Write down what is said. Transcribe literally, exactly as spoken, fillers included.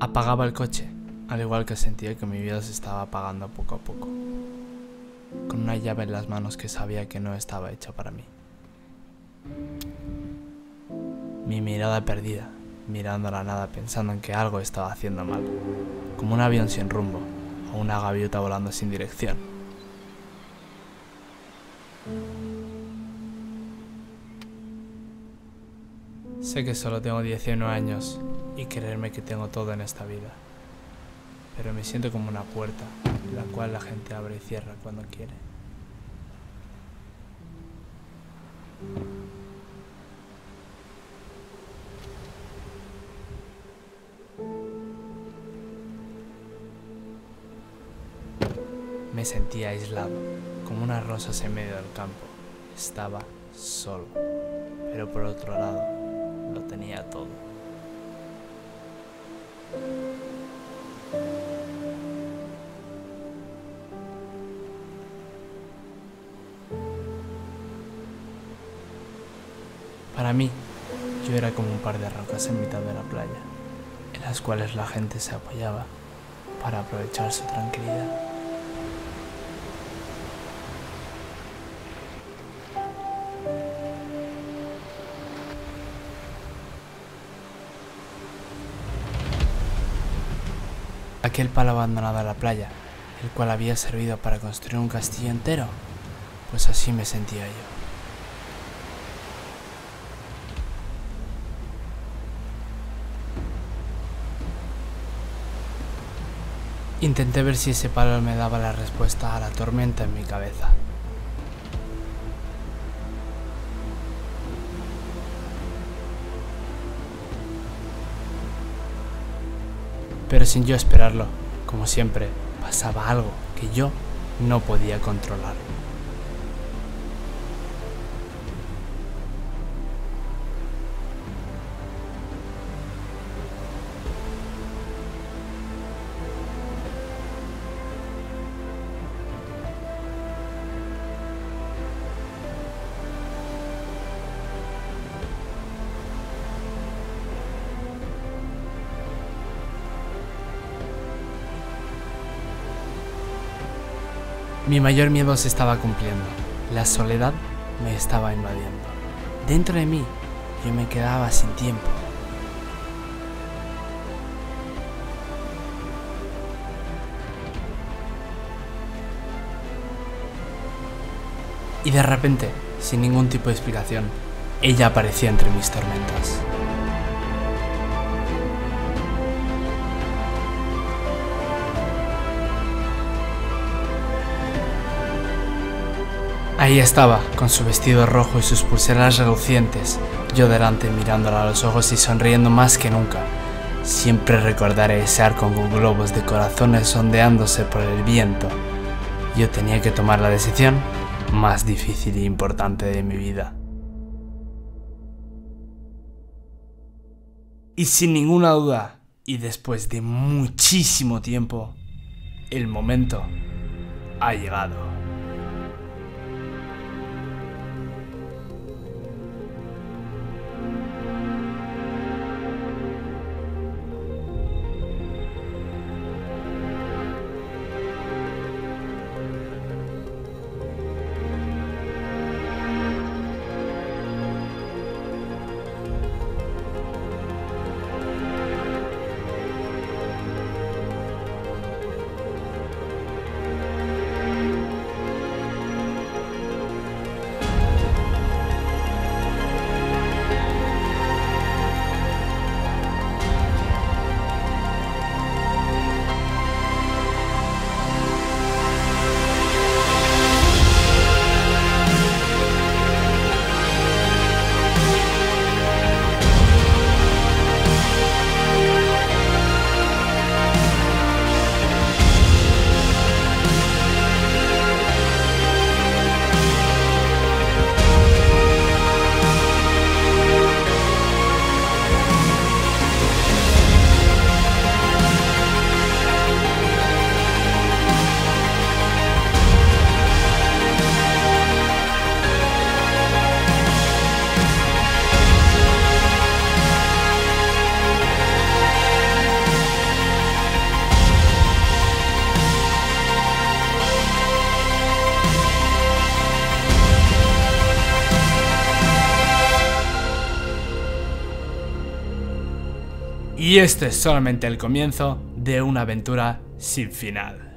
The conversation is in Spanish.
apagaba el coche, al igual que sentía que mi vida se estaba apagando poco a poco, con una llave en las manos que sabía que no estaba hecha para mí. Mi mirada perdida, mirando a la nada pensando en que algo estaba haciendo mal, como un avión sin rumbo o una gaviota volando sin dirección. Sé que solo tengo diecinueve años y creerme que tengo todo en esta vida, pero me siento como una puerta, la cual la gente abre y cierra cuando quiere. Me sentía aislado, como unas rosas en medio del campo. Estaba solo, pero por otro lado, lo tenía todo. Para mí, yo era como un par de rocas en mitad de la playa, en las cuales la gente se apoyaba para aprovechar su tranquilidad. Aquel palo abandonado a la playa, el cual había servido para construir un castillo entero, pues así me sentía yo. Intenté ver si ese palo me daba la respuesta a la tormenta en mi cabeza. Pero sin yo esperarlo, como siempre, pasaba algo que yo no podía controlar. Mi mayor miedo se estaba cumpliendo, la soledad me estaba invadiendo. Dentro de mí, yo me quedaba sin tiempo. Y de repente, sin ningún tipo de explicación, ella aparecía entre mis tormentas. Ahí estaba, con su vestido rojo y sus pulseras relucientes, yo delante mirándola a los ojos y sonriendo más que nunca. Siempre recordaré ese arco con globos de corazones ondeándose por el viento. Yo tenía que tomar la decisión más difícil e importante de mi vida. Y sin ninguna duda, y después de muchísimo tiempo, el momento ha llegado. Y este es solamente el comienzo de una aventura sin final.